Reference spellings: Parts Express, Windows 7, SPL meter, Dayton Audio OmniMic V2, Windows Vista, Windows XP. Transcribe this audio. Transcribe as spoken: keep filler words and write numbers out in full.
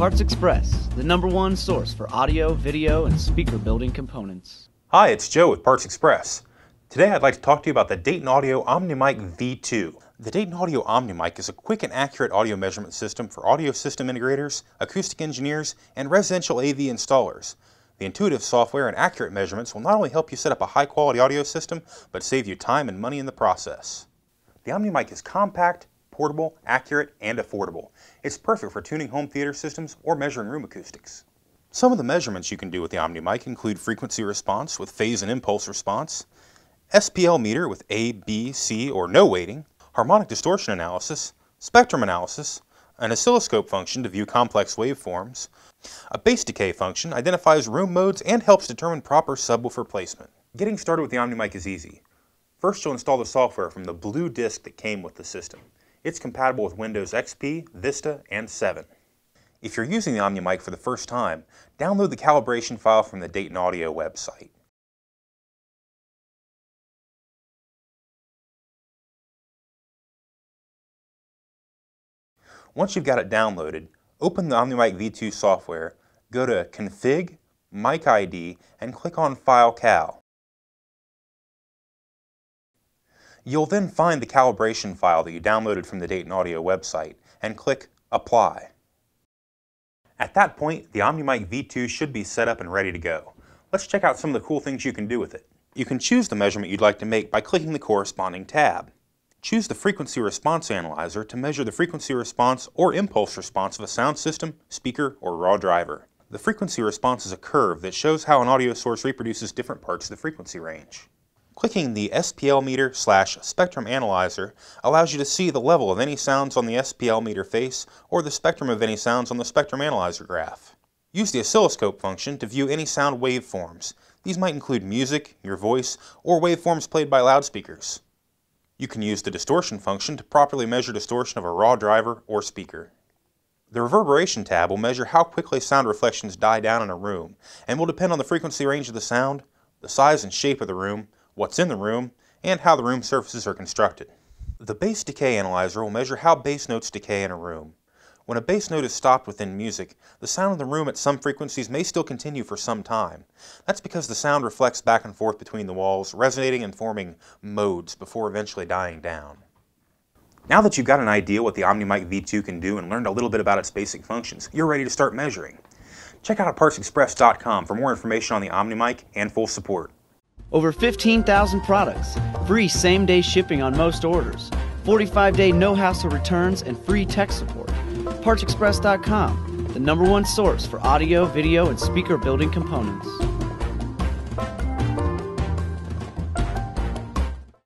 Parts Express, the number one source for audio, video, and speaker building components. Hi, it's Joe with Parts Express. Today I'd like to talk to you about the Dayton Audio OmniMic V two. The Dayton Audio OmniMic is a quick and accurate audio measurement system for audio system integrators, acoustic engineers, and residential A V installers. The intuitive software and accurate measurements will not only help you set up a high-quality audio system, but save you time and money in the process. The OmniMic is compact, portable, accurate, and affordable. It's perfect for tuning home theater systems or measuring room acoustics. Some of the measurements you can do with the OmniMic include frequency response with phase and impulse response, S P L meter with A, B, C, or no weighting, harmonic distortion analysis, spectrum analysis, an oscilloscope function to view complex waveforms, a bass decay function identifies room modes and helps determine proper subwoofer placement. Getting started with the OmniMic is easy. First, you'll install the software from the blue disk that came with the system. It's compatible with Windows X P, Vista, and seven. If you're using the OmniMic for the first time, download the calibration file from the Dayton Audio website. Once you've got it downloaded, open the OmniMic V two software, go to Config, Mic I D, and click on File Cal. You'll then find the calibration file that you downloaded from the Dayton Audio website, and click Apply. At that point, the OmniMic V two should be set up and ready to go. Let's check out some of the cool things you can do with it. You can choose the measurement you'd like to make by clicking the corresponding tab. Choose the Frequency Response Analyzer to measure the frequency response or impulse response of a sound system, speaker, or raw driver. The frequency response is a curve that shows how an audio source reproduces different parts of the frequency range. Clicking the S P L meter slash spectrum analyzer allows you to see the level of any sounds on the S P L meter face or the spectrum of any sounds on the spectrum analyzer graph. Use the oscilloscope function to view any sound waveforms. These might include music, your voice, or waveforms played by loudspeakers. You can use the distortion function to properly measure distortion of a raw driver or speaker. The reverberation tab will measure how quickly sound reflections die down in a room, and will depend on the frequency range of the sound, the size and shape of the room, what's in the room, and how the room surfaces are constructed. The bass decay analyzer will measure how bass notes decay in a room. When a bass note is stopped within music, the sound in the room at some frequencies may still continue for some time. That's because the sound reflects back and forth between the walls, resonating and forming modes before eventually dying down. Now that you've got an idea what the OmniMic V two can do and learned a little bit about its basic functions, you're ready to start measuring. Check out parts express dot com for more information on the OmniMic and full support. Over fifteen thousand products, free same-day shipping on most orders, forty-five day no-hassle returns, and free tech support. parts express dot com, the number one source for audio, video, and speaker building components.